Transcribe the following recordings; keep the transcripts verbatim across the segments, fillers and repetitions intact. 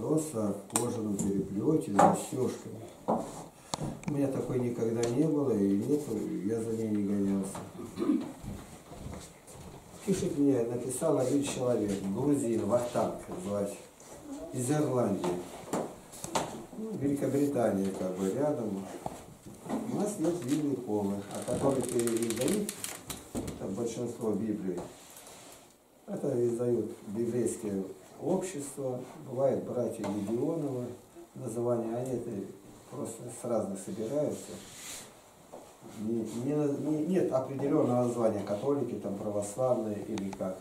матроса в кожаном переплете с застежками. У меня такой никогда не было и нету, я за ней не гонялся. Пишет мне, написал один человек, грузин, Вахтанг звать, из Ирландии. Ну, Великобритания как бы рядом. У нас нет вильной полы, а которые передают, там большинство Библии, это издают библейские общества, бывает братья Гедеоновы, названия они это просто с разных собираются. Не, не, не, нет определенного названия, католики, там православные или как.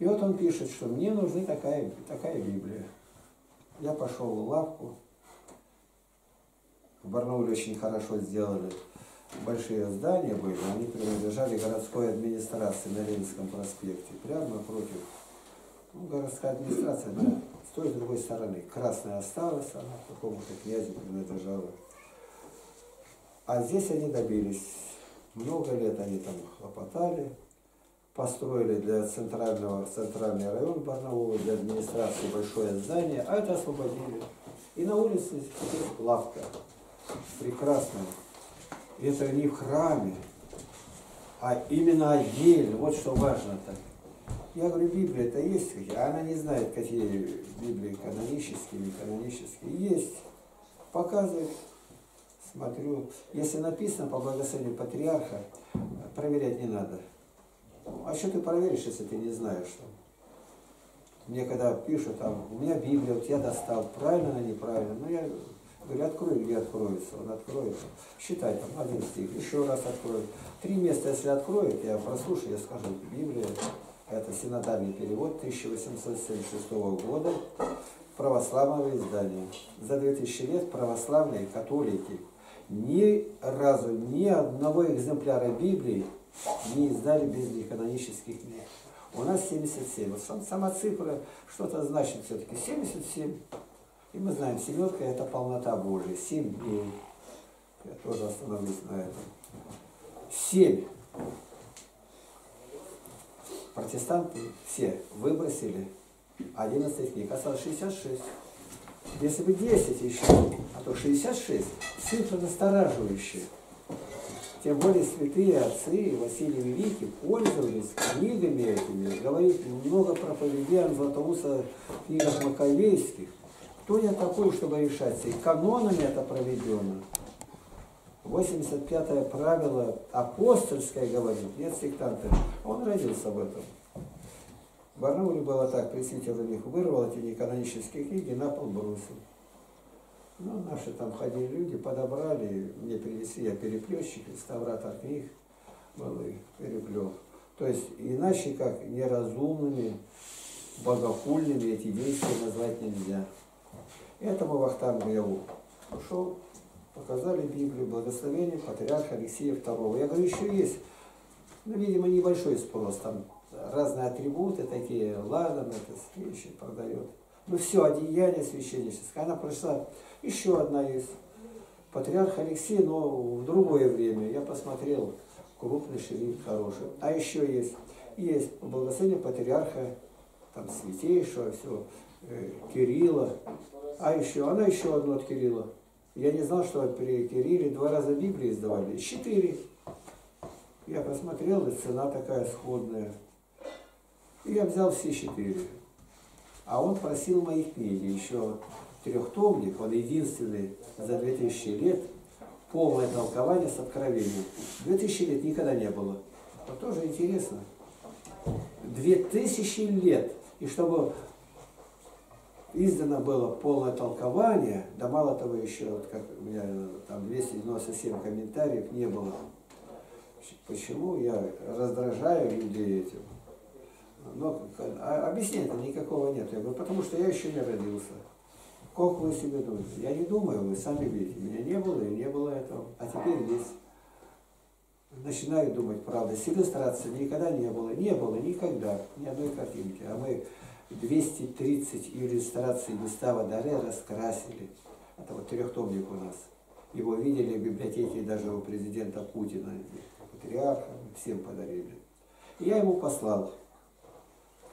И вот он пишет, что мне нужна такая, такая Библия. Я пошел в лавку. В Барнауле очень хорошо сделали. Большие здания были, они принадлежали городской администрации на Ленинском проспекте. Прямо напротив. Ну, городская администрация, да, с той и с другой стороны. Красная осталась, она какому-то князю принадлежала. А здесь они добились. Много лет они там хлопотали. Построили для центрального, центральный район Барнаула, для администрации большое здание, а это освободили. И на улице лавка. Прекрасная. И это не в храме, а именно отдельно. Вот что важно-то. Я говорю, Библия-то есть, а она не знает, какие Библии канонические, не канонические. Есть. Показывает. Смотрю. Если написано по благословению патриарха, проверять не надо. А что ты проверишь, если ты не знаешь? Мне когда пишут, там, у меня Библия, вот я достал, правильно она, неправильно. Ну, я говорю, открою или откроется. Он откроет. Считай, там, один стих, еще раз откроет. Три места, если откроет, я прослушаю, я скажу, Библия, это синодальный перевод тысяча восемьсот семьдесят шестого года, православного издания. За две тысячи лет православные католики ни разу, ни одного экземпляра Библии не издали без неканонических книг. У нас семьдесят семь. Вот сама цифра что-то значит все-таки. семьдесят семь. И мы знаем, семерка – это полнота Божия. семь дней. Я тоже остановлюсь на этом. семь. Протестанты все выбросили одиннадцать книг. Осталось шестьдесят шесть. Если бы десять еще, а то шестьдесят шесть. Цифра настораживающая. Тем более святые отцы Василий Великий пользовались книгами этими, говорит много проповедян Златоуса в книгах Маковейских. Кто я такой, чтобы решаться? И канонами это проведено. восемьдесят пятое правило апостольское говорит, нет сектанты. Он родился в этом. В Барнауле было так, пресвитер у них вырвал эти неканонические книги, на пол бросил. Ну, наши там ходили люди, подобрали, мне принесли, я переплетчик, реставратор книг был и переплел. То есть, иначе как неразумными, богохульными эти действия назвать нельзя. Этому Вахтангу я ушел, показали Библию, благословение патриарха Алексея второго. Я говорю, еще есть, ну, видимо, небольшой спрос, там разные атрибуты такие, ладан, это свечи продает. Ну все, одеяние священническое. Она прошла еще одна из патриарха Алексея, но в другое время. Я посмотрел, крупный шрифт, хороший. А еще есть, есть благословение патриарха, там, святейшего, все, э, Кирилла. А еще, она еще одна от Кирилла. Я не знал, что при Кирилле два раза Библии издавали. Четыре. Я посмотрел, и цена такая сходная. И я взял все четыре. А он просил мои книги, еще трехтомник, он единственный за две тысячи лет, полное толкование с откровением. две тысячи лет никогда не было. Вот тоже интересно. две тысячи лет. И чтобы издано было полное толкование, да мало того еще, вот как у меня там двести девяносто семь комментариев не было. Почему я раздражаю людей этим? Но объяснения-то никакого нет. Я говорю, потому что я еще не родился. Как вы себе думаете? Я не думаю, вы сами видите. Меня не было и не было этого. А теперь есть. Начинаю думать, правда. С иллюстрацией никогда не было. Не было никогда. Ни одной картинки. А мы двести тридцать иллюстраций Густава Дары раскрасили. Это вот трехтомник у нас. Его видели в библиотеке даже у президента Путина. Патриарха. Всем подарили. И я ему послал.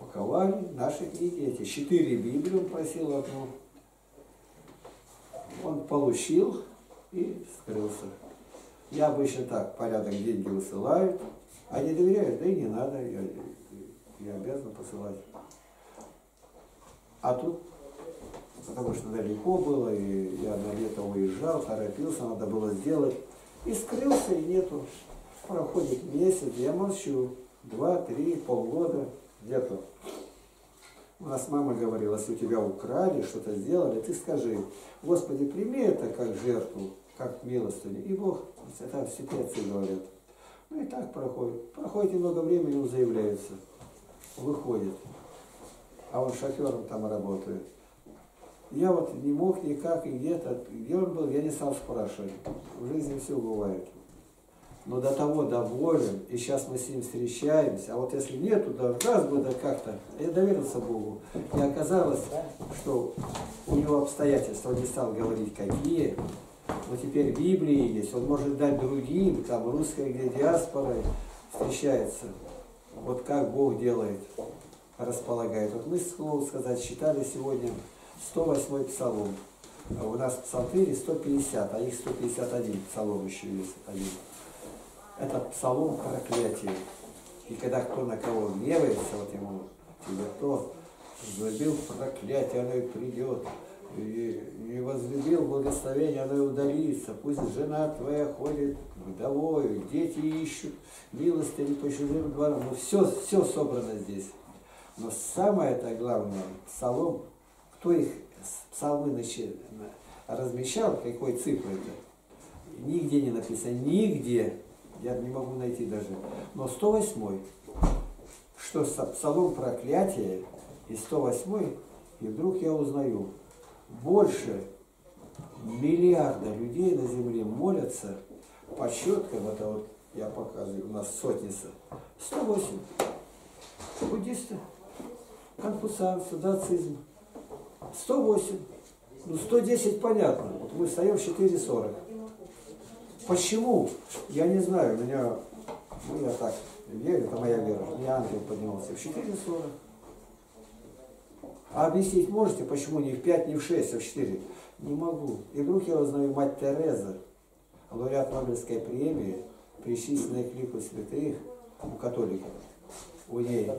упаковали наши книги, эти четыре Библии он просил одну. Он получил и скрылся. Я обычно так, порядок, деньги высылают, а не доверяют, да и не надо, я, я обязан посылать. А тут, потому что далеко было, и я на лето уезжал, торопился, надо было сделать. И скрылся, и нету. Проходит месяц, я молчу. Два, три, полгода где-то. У нас мама говорила, если у тебя украли, что-то сделали, ты скажи, Господи, прими это как жертву, как милостыню. И Бог, там все пятцы говорят. Ну и так проходит. Проходит немного времени, он заявляется. Выходит. А он шофером там работает. Я вот не мог никак, и где-то, где он был, я не стал спрашивать. В жизни все бывает. Но до того доволен, и сейчас мы с ним встречаемся. А вот если нету, да раз бы да как-то. Я доверился Богу. И оказалось, что у него обстоятельства, он не стал говорить какие. Но теперь Библии есть, он может дать другим, там русской, где диаспора встречается. Вот как Бог делает, располагает. Вот мы, слово сказать, считали сегодня сто восьмой псалом. У нас псалтыри сто пятьдесят, а их сто пятьдесят один псалом еще есть. Один. Это псалом проклятия. И когда кто на кого гневается, вот ему, тебя кто возлюбил проклятие, оно и придет. И не возлюбил благословение, оно и удалится. Пусть жена твоя ходит вдовою, дети ищут милостыни по чужим дворам. Ну все, все собрано здесь. Но самое-то главное, псалом, кто их псалмы начи... размещал, какой цифры это, нигде не написано, нигде, я не могу найти даже. Но сто восьмой, что псалом проклятия и сто восьмой, и вдруг я узнаю, больше миллиарда людей на земле молятся по щеткам, это вот я показываю, у нас сотница, сто восемь. Буддисты, конфуцианцы, дацизм. сто восемь. Ну, сто десять понятно. Вот мы встаем в четыре сорок. Почему? Я не знаю. Меня, ну, я так верю, это моя вера. У меня ангел поднимался в четыре сорок. А объяснить можете, почему не в пять, не в шесть, а в четыре? Не могу. И вдруг я узнаю мать Тереза, лауреат Нобелевской премии, причисленная к лику святых у католиков. У ней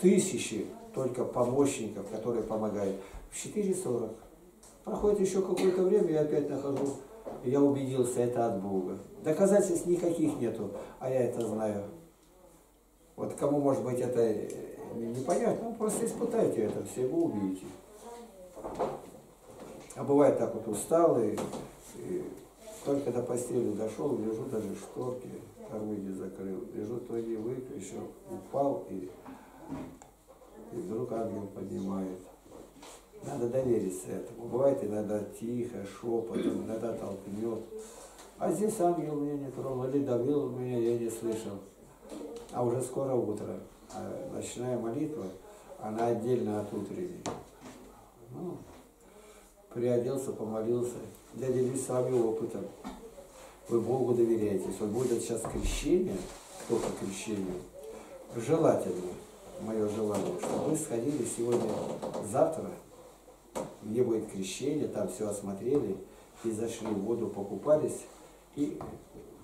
тысячи только помощников, которые помогают. В четыре сорок. Проходит еще какое-то время, я опять нахожу. И я убедился, это от Бога. Доказательств никаких нету, а я это знаю. Вот кому, может быть, это непонятно, ну, просто испытайте это, все вы увидите. А бывает так вот устал, и, и только до постели дошел, лежу даже шторки. Не закрыл, лежу, то не выключил, упал, и, и вдруг ангел поднимает. Надо довериться этому. Бывает иногда тихо, шепотом, иногда толкнет. А здесь ангел меня не тронул, или давил меня, я не слышал. А уже скоро утро. А ночная молитва, она отдельно от утренней. Ну, приоделся, помолился. Я делюсь с вами опытом. Вы Богу доверяетесь. Вот будет сейчас крещение, кто по крещению, желательно, мое желание, чтобы вы сходили сегодня, завтра, где будет крещение, там все осмотрели, и зашли в воду, покупались и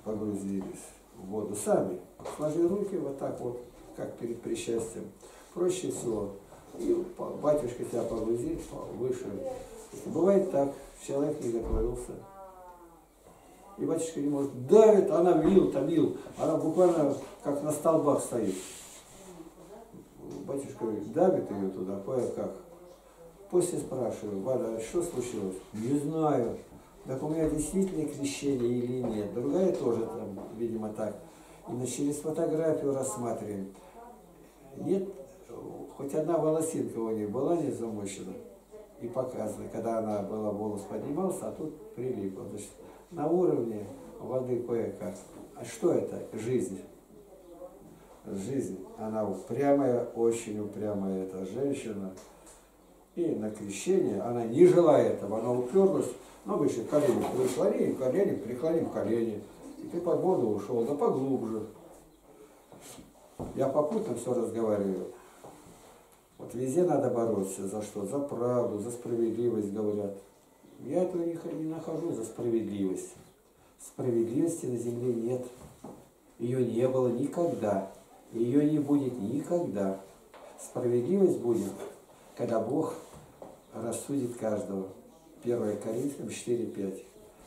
погрузились в воду сами. Сложили руки вот так вот, как перед причастием. Проще всего. И батюшка тебя погрузит выше. Бывает так, человек не готовился. И батюшка не может, давит, она вил, там вил, она буквально как на столбах стоит. Батюшка давит ее туда, кое-как. После спрашиваю, Валя, а что случилось? Не знаю. Так у меня действительно крещение или нет? Другая тоже там, видимо, так. И мы через фотографию рассматриваем. Нет, хоть одна волосинка у нее была не замочена. И показано, когда она была, волос поднимался, а тут прилипла. На уровне воды кое-как. А что это? Жизнь. Жизнь. Она упрямая, очень упрямая эта женщина. И на крещение она не желает этого. Она уперлась, но вы еще колени преклонили, колени преклонили в колени. И ты под воду ушел, да поглубже. Я попутно все разговариваю. Вот везде надо бороться. За что? За правду, за справедливость, говорят. Я этого не нахожу, за справедливость. Справедливости на земле нет. Ее не было никогда. Ее не будет никогда. Справедливость будет, когда Бог рассудит каждого. первое Коринфянам четыре пять.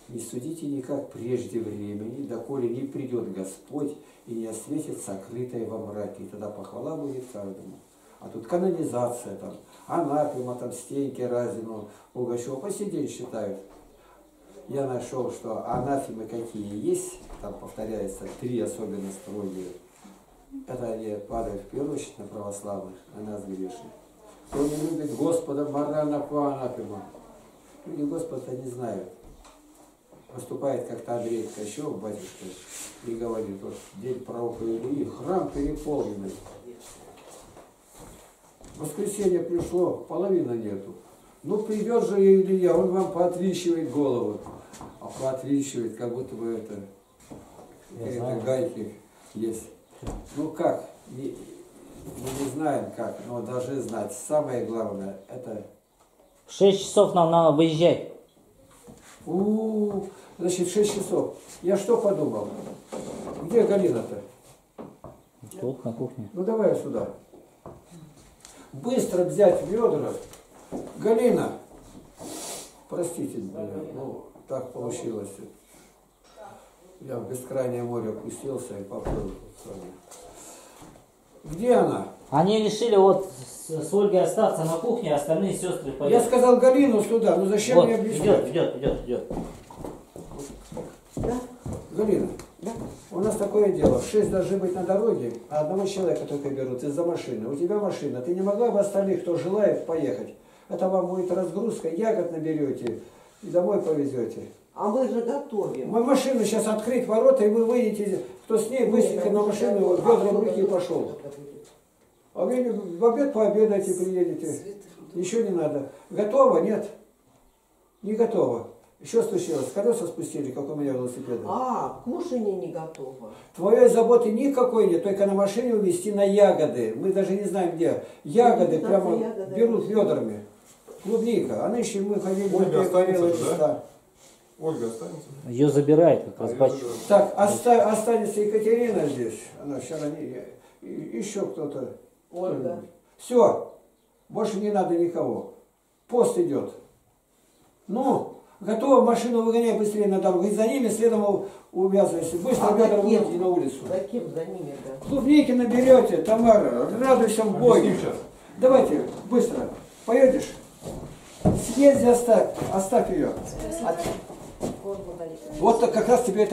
Не судите никак прежде времени, доколе не придет Господь и не осветит сокрытое во мраке. И тогда похвала будет каждому. А тут канонизация там, анафема там, Стеньки, Разину, Пугачева, по сей день считают. Я нашел, что анафемы какие есть, там повторяется три особенно строгие. Это они падают в первую очередь на православных, на нас грешных. Кто не любит Господа, морально по анафема. Люди Господа не знают. Поступает как-то Андрей Кащев, батюшка, и говорит, вот день пророка Илии, храм переполненный. Воскресенье пришло, половины нету. Ну придет же Илья, он вам поотрищивает голову. А поотрищивает, как будто бы это, это гайки есть. Ну как, не, мы не знаем как, но даже знать. Самое главное, это... Шесть часов нам надо выезжать. У-у-у, значит, шесть часов. Я что подумал? Где Галина-то? Тут, на кухне. Ну давай сюда. Быстро взять ведра. Галина, простите меня, ну так получилось. Я в бескрайнее море опустился и поплыл. Где она? Они решили вот с Ольгой остаться на кухне, а остальные сестры поедут. Я сказал Галину сюда, ну зачем вот, мне объяснить? Идет, идет, идет, идет. Да? Галина, да? У нас такое дело, шесть должны быть на дороге, а одного человека только берут из-за машины. У тебя машина, ты не могла бы остальных, кто желает, поехать? Это вам будет разгрузка, ягод наберете и домой повезете. А мы же готовим. Мы машину сейчас открыть, ворота, и вы выйдете, кто с ней быстренько на машину, вот, ведра в руки и пошел. А вы в обед пообедаете, приедете. Еще не надо. Готово? Нет? Не готово. Еще случилось, колеса спустили, как у меня велосипеда. А, кушанье не готово. Твоей заботы никакой нет, только на машине увезти на ягоды. Мы даже не знаем где. Ягоды прямо ягоды берут ведрами. Клубника. А нынче мы ходили, Ольга останется, да? Ольга останется. Ее забирает, как раз батюшка. Так, оста останется Екатерина здесь. Она вчера не... Еще кто-то. Ольга. Все. Больше не надо никого. Пост идет. Ну... Готово, машину выгоняй быстрее на дорогу. И за ними следом увязывайся. Быстро а ребята выйдите на улицу. Таким за ними, да. Клубники наберете, Тамара, радуйся в Боге. Давайте, быстро. Поедешь? Съезди, оставь, оставь ее. От... Вот как раз тебе это.